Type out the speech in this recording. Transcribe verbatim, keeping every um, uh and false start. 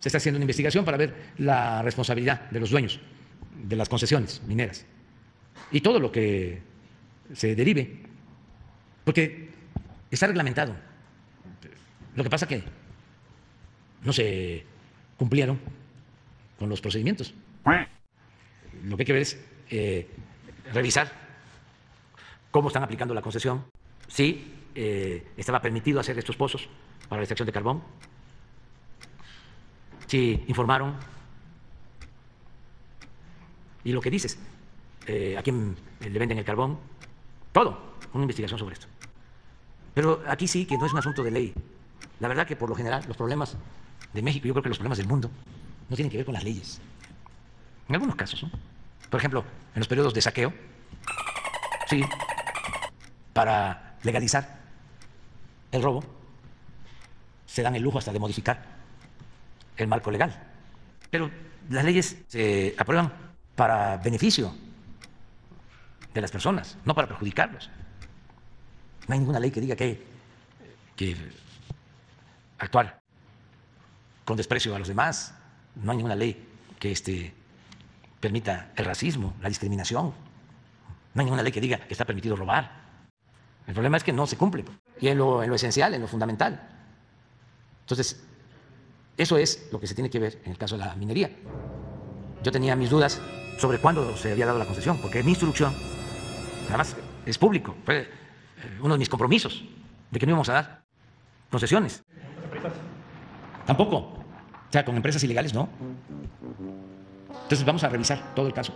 Se está haciendo una investigación para ver la responsabilidad de los dueños de las concesiones mineras y todo lo que se derive, porque está reglamentado. Lo que pasa es que no se cumplieron con los procedimientos. Lo que hay que ver es eh, revisar cómo están aplicando la concesión, si eh, estaba permitido hacer estos pozos para la extracción de carbón, si informaron. Y lo que dices, eh, a quién le venden el carbón, todo, una investigación sobre esto. Pero aquí sí que no es un asunto de ley. La verdad que por lo general los problemas de México, yo creo que los problemas del mundo, no tienen que ver con las leyes. En algunos casos, ¿no? Por ejemplo, en los periodos de saqueo, sí, para legalizar el robo, se dan el lujo hasta de modificar el marco legal. Pero las leyes se aprueban para beneficio de las personas, no para perjudicarlos. No hay ninguna ley que diga que, que actuar con desprecio a los demás. No hay ninguna ley que este, permita el racismo, la discriminación. No hay ninguna ley que diga que está permitido robar. El problema es que no se cumple. Y en lo, en lo esencial, en lo fundamental. Entonces, eso es lo que se tiene que ver en el caso de la minería. Yo tenía mis dudas sobre cuándo se había dado la concesión, porque mi instrucción, además es público, fue uno de mis compromisos de que no íbamos a dar concesiones. Tampoco. O sea, con empresas ilegales no. Entonces vamos a revisar todo el caso.